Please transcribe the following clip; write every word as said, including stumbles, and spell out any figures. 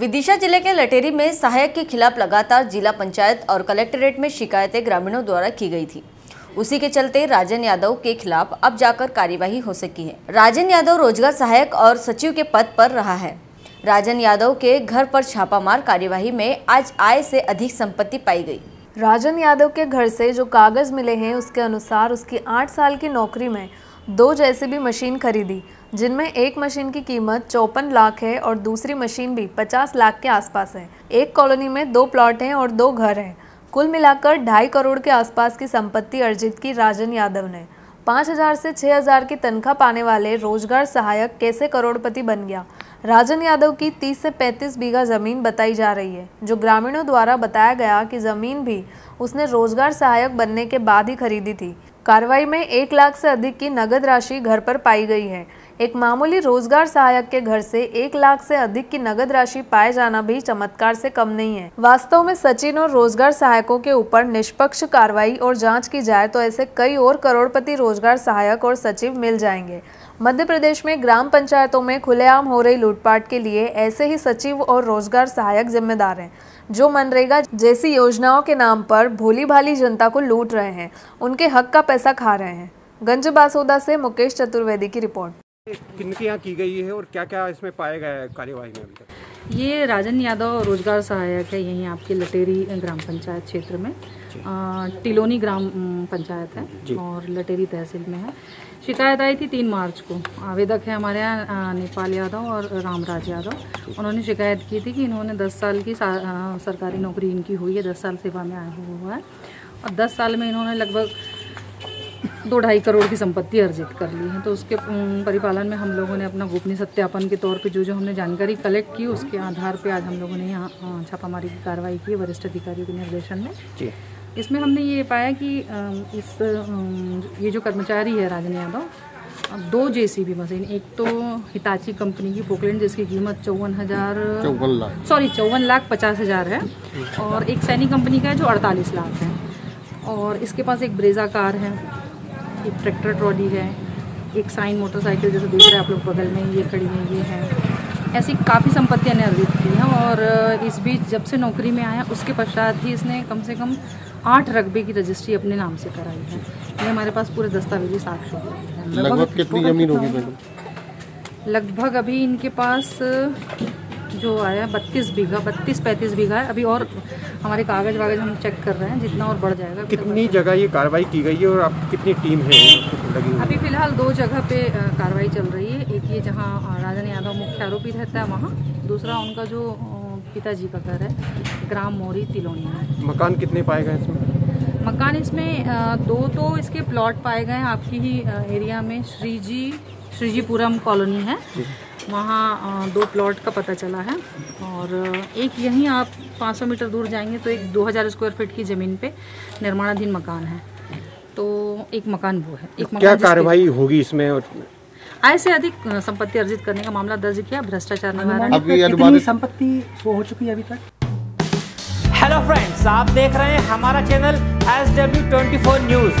विदिशा जिले के लटेरी में सहायक के खिलाफ लगातार जिला पंचायत और कलेक्ट्रेट में शिकायतें ग्रामीणों द्वारा की गई थी। उसी के चलते राजन यादव के खिलाफ अब जाकर कार्यवाही हो सकी है। राजन यादव रोजगार सहायक और सचिव के पद पर रहा है। राजन यादव के घर पर छापामार कार्यवाही में आज आय से अधिक संपत्ति पाई गई। राजन यादव के घर से जो कागज मिले हैं उसके अनुसार उसकी आठ साल की नौकरी में दो जेसीबी मशीन खरीदी, जिनमें एक मशीन की कीमत चौपन लाख है और दूसरी मशीन भी पचास लाख के आसपास है। एक कॉलोनी में दो प्लॉट हैं और दो घर हैं। कुल मिलाकर ढाई करोड़ के आसपास की संपत्ति अर्जित की राजन यादव ने। पाँच हज़ार से छः हज़ार की तनख्वाह पाने वाले रोजगार सहायक कैसे करोड़पति बन गया। राजन यादव की तीस से पैंतीस बीघा ज़मीन बताई जा रही है, जो ग्रामीणों द्वारा बताया गया कि ज़मीन भी उसने रोजगार सहायक बनने के बाद ही खरीदी थी। कार्रवाई में एक लाख से अधिक की नगद राशि घर पर पाई गई है। एक मामूली रोजगार सहायक के घर से एक लाख से अधिक की नगद राशि पाए जाना भी चमत्कार से कम नहीं है। वास्तव में सचिन और रोजगार सहायकों के ऊपर निष्पक्ष कार्रवाई और जांच की जाए तो ऐसे कई और करोड़पति रोजगार सहायक और सचिव मिल जाएंगे। मध्य प्रदेश में ग्राम पंचायतों में खुलेआम हो रही लूटपाट के लिए ऐसे ही सचिव और रोजगार सहायक जिम्मेदार हैं, जो मनरेगा जैसी योजनाओं के नाम पर भोली भाली जनता को लूट रहे हैं, उनके हक का पैसा खा रहे हैं। गंज बासोदा से मुकेश चतुर्वेदी की रिपोर्ट। गिनती यहाँ की गई है और क्या क्या इसमें पाया गया है कार्यवाही में अभी तक? ये राजन यादव रोजगार सहायक है, यहीं आपके लटेरी ग्राम पंचायत क्षेत्र में, टिलोनी ग्राम पंचायत है और लटेरी तहसील में है। शिकायत आई थी तीन मार्च को। आवेदक है हमारे यहाँ नेपाल यादव और रामराज यादव। उन्होंने शिकायत की थी कि इन्होंने दस साल की सरकारी नौकरी इनकी हुई है, दस साल सेवा में आया हुआ है और दस साल में इन्होंने लगभग दो ढाई करोड़ की संपत्ति अर्जित कर ली है। तो उसके परिपालन में हम लोगों ने अपना गोपनीय सत्यापन के तौर पे जो जो हमने जानकारी कलेक्ट की उसके आधार पे आज हम लोगों ने यहाँ छापामारी की कार्रवाई की वरिष्ठ अधिकारियों के निर्देशन में। जी। इसमें हमने ये पाया कि इस ये जो कर्मचारी है राजन यादव, दो जेसीबी मशीन, एक तो हिताची कंपनी की पोकलैंड जिसकी कीमत चौवन हज़ार सॉरी चौवन लाख पचास हज़ार है और एक सैनी कंपनी का है जो अड़तालीस लाख है और इसके पास एक ब्रेज़ा कार है, एक ट्रैक्टर ट्रॉली है, एक साइन मोटरसाइकिल जैसे देख रहे हैं आप लोग बगल में ये खड़ी है, ये है। ऐसी काफ़ी संपत्तियां अर्जित की हैं और इस बीच जब से नौकरी में आया उसके पश्चात ही इसने कम से कम आठ रकबे की रजिस्ट्री अपने नाम से कराई है। ये हमारे पास पूरे दस्तावेजी साक्ष्य हैं। लगभग कितनी जमीन होगी मैडम? लगभग अभी इनके पास जो आया बत्तीस बीघा बत्तीस पैंतीस बीघा है अभी, और हमारे कागज वागज हम चेक कर रहे हैं, जितना और बढ़ जाएगा। कितनी जगह ये कार्रवाई की गई है और आप कितनी टीम है लगी? अभी फिलहाल दो जगह पे कार्रवाई चल रही है। एक ये जहाँ राजन यादव मुख्य आरोपी रहता है वहाँ, दूसरा उनका जो पिताजी का घर है ग्राम मौरी टिलोनी में। मकान कितने पाए गए इसमें? मकान इसमें दो तो इसके प्लॉट पाए गए हैं आपकी ही एरिया में, श्रीजी श्रीजीपुरम कॉलोनी है, वहाँ दो प्लॉट का पता चला है और एक यहीं आप पाँच सौ मीटर दूर जाएंगे तो एक दो हज़ार स्क्वायर फीट की ज़मीन पे निर्माणाधीन मकान है। तो एक मकान वो है। एक मकान क्या कार्रवाई होगी इसमें? और आय से अधिक संपत्ति अर्जित करने का मामला दर्ज किया, भ्रष्टाचार निवारण। संपत्ति हो चुकी है अभी तक। हेलो फ्रेंड्स, आप देख रहे हैं हमारा चैनल एस डब्ल्यू चौबीस न्यूज़।